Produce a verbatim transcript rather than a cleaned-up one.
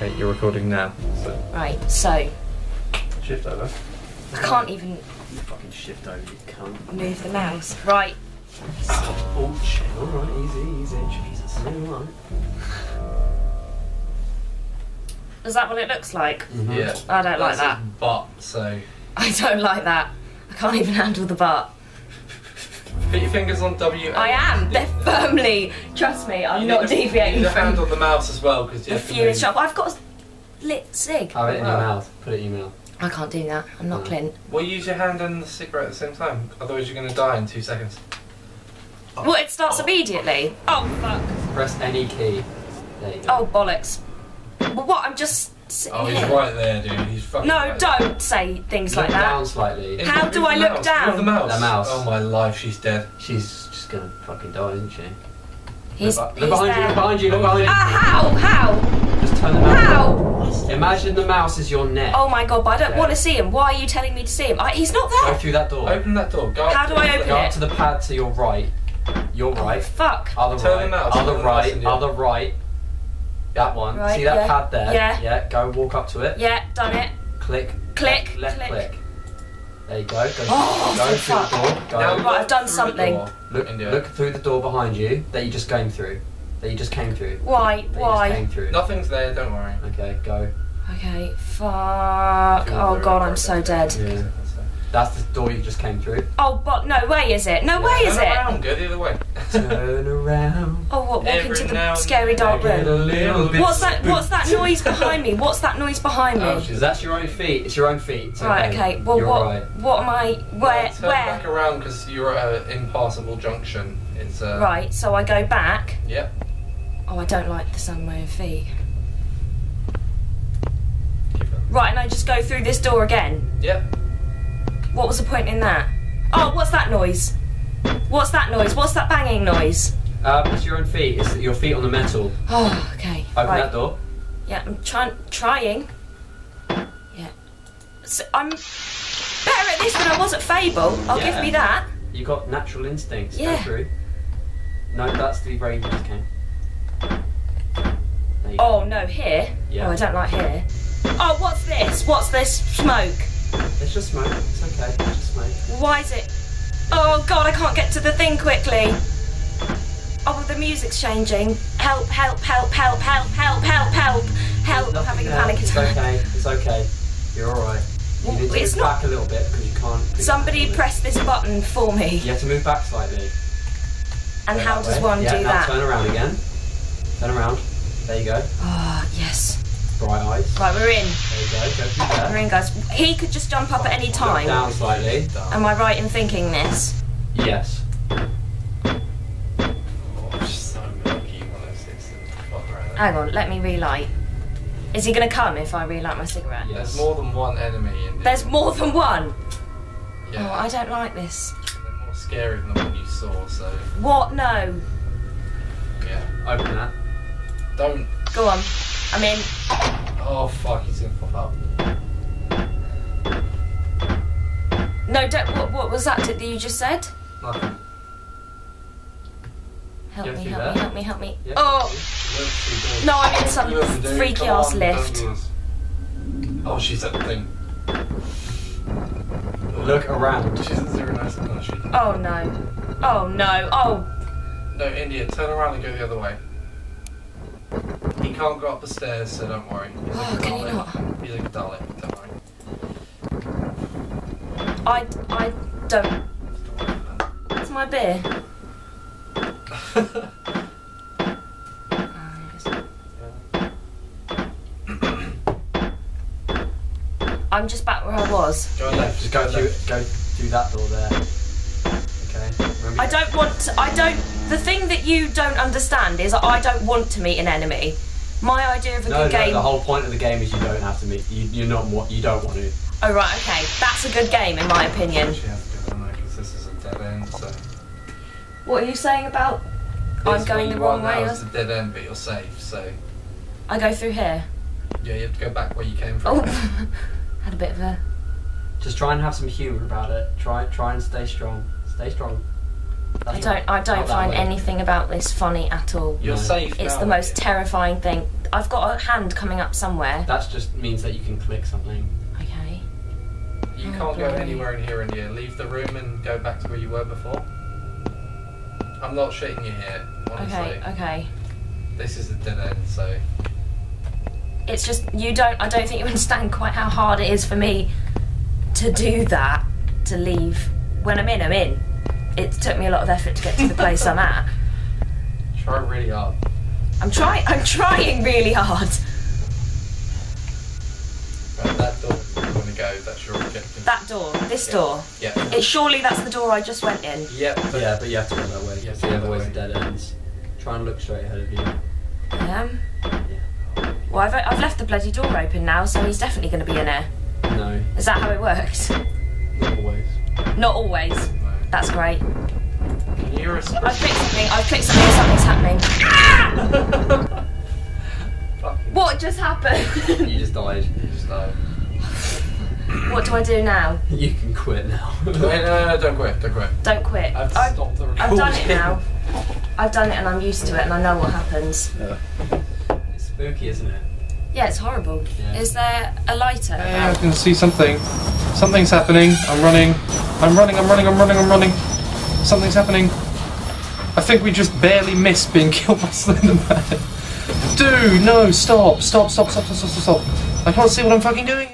Okay, you're recording now. So. Right, so. Shift over. I can't even. You fucking shift over, you cunt. Move the mouse. Right. Oh shit, alright, easy, easy. Jesus. Alright. Is that what it looks like? Mm-hmm. Yeah. I don't That's like that. His butt, so. I don't like that. I can't even handle the butt. Put your fingers on W. I am. They're firmly. Trust me, I'm not deviating. You need a hand on the mouse as well because the fuse is sharp. I've got a lit cig. Have it in your mouth. Put it in your mouth. I can't do that. I'm not Clint. Well, use your hand and the cigarette at the same time. Otherwise, you're going to die in two seconds. Well, it starts immediately. Oh fuck! Press any key. There you go. Oh bollocks! Well, what? I'm just. Oh, he's right there, dude. He's fucking. No, don't say things like that. Look down slightly. How do I look down? The mouse. The mouse. Oh my life, she's dead. She's just gonna fucking die, isn't she? He's. Look behind you! Look behind you! Look behind you! Ah, how? How? Just turn the mouse. How? Imagine the mouse is your neck. Oh my god, but I don't want to see him. Why are you telling me to see him? I, he's not there. Go through that door. Open that door. Go. How do I open it? Go up to the pad to your right. Your right. Fuck. Other right. Other right. Other right. That one. Right, see that yeah. pad there? Yeah. Yeah, go walk up to it. Yeah, done it. Click. Click. Left, left click. click. There you go. Go, oh, go through fuck. the door. Go. Now, right, I've done something. Look, look through the door behind you that you just came through. That you just came through. Why? That Why? You just came through. Nothing's there, don't worry. Okay, go. Okay, fuck. Oh god, I'm so dead. Yeah. That's the door you just came through. Oh, but no way is it? No yeah. way is Turn it? Turn around, go the other way. Turn around. Oh, what? Walk Every into the scary dark room. What's that? What's that noise behind me? What's that noise behind me? Oh, that's your own feet. It's your own feet. It's right. Okay. okay. Well, you're what? Right. What am I? Where? Yeah, turn where? Back around because you're at an impassable junction. It's uh... right. So I go back. Yep. Oh, I don't like the sound of my own feet. Right, and I just go through this door again. Yep. What was the point in that? Oh, what's that noise? What's that noise? What's that banging noise? Uh, it's your own feet. It's your feet on the metal. Oh, okay. Open right. that door. Yeah, I'm trying. Trying. Yeah. So I'm better at this than I was at Fable. I'll yeah. give me that. You got natural instincts. Yeah. Go through. No, that's the brain just came. Oh no, here. Yeah. Oh, I don't like here. Oh, what's this? What's this smoke? It's just smoke, it's okay, it's just smoke. Why is it? Oh god, I can't get to the thing quickly. Oh, the music's changing. Help, help, help, help, help, help, help, help, help. I'm having a panic attack. It's okay, it's okay. You're alright. You need to move back a little bit because you can't. Somebody press this button for me. You have to move back slightly. And how does one do that? Now turn around again. Turn around. There you go. Oh, yes. Bright eyes. Right, we're in. There you go, go through there. We're in, guys. He could just jump up at any time. Look down slightly. Down. Am I right in thinking this? Yes. Oh, so milky. Hang on, let me relight. Is he going to come if I relight my cigarette? Yes. There's more than one enemy in this. There's more than one? Yeah. Oh, I don't like this. They're more scary than the one you saw, so... What? No. Yeah, open that. Don't. Go on. I'm in. Oh fuck, he's gonna pop up. No, don't. What, what was that that you just said? Nothing. Help me, help me, help me, help me. Yeah, oh! Through, no, I'm in some freaky ass lift. Oh, she's at the thing. Look around. She's at zero nice and she. Oh no. Oh no. Oh! No, India, turn around and go the other way. He can't go up the stairs, so don't worry. He's oh, like can he not? He's like Dalek, don't worry. I, I don't... It's my beer. I'm just back where I was. Go left, just go through, go through that door there. Okay. Remember I don't want to, I don't... The thing that you don't understand is that I don't want to meet an enemy. My idea of a no, good no, game. No, the whole point of the game is you don't have to meet. You, you're not. You don't want to. Oh right, okay. That's a good game in my opinion. This is a dead end. So. What are you saying about? I'm going the wrong way. It's a dead end, but you're safe. So. I go through here. Yeah, you have to go back where you came from. Oh, had a bit of a. Just try and have some humour about it. Try, try and stay strong. Stay strong. That's I don't. I don't find way. anything about this funny at all. You're no. safe. It's now, the most terrifying thing. I've got a hand coming up somewhere. That just means that you can click something. Okay. You oh, can't go anywhere in here and here. Leave the room and go back to where you were before. I'm not shitting you here, honestly. Okay, okay. This is a dead end, so... It's just, you don't, I don't think you understand quite how hard it is for me to do that, to leave. When I'm in, I'm in. It took me a lot of effort to get to the place I'm at. Try really hard. I'm trying, I'm trying really hard. Right, that door you want to go, that's your objective. That door, this yeah. door? Yeah. It's surely that's the door I just went in. Yep. But yeah, but you have to go that way. You have to go that way. Otherwise dead ends. Try and look straight ahead of you. I am? Yeah. Well, I've, I've left the bloody door open now, so he's definitely going to be in there. No. Is that how it works? Not always. Not always? No. That's great. Can you respond? I've clicked something, I've clicked something, something's happening. Ah! What just happened? You just died. You just died. What do I do now? You can quit now. No, no, no, don't quit, don't quit. Don't quit. I've, I've stopped the recording. I've done it now. I've done it and I'm used to it and I know what happens. Yeah. It's spooky, isn't it? Yeah, it's horrible. Yeah. Is there a lighter? Yeah, I can see something. Something's happening. I'm running. I'm running, I'm running, I'm running, I'm running. Something's happening. I think we just barely missed being killed by Slenderman. Dude, no, stop, stop, stop, stop, stop, stop, stop. I can't see what I'm fucking doing.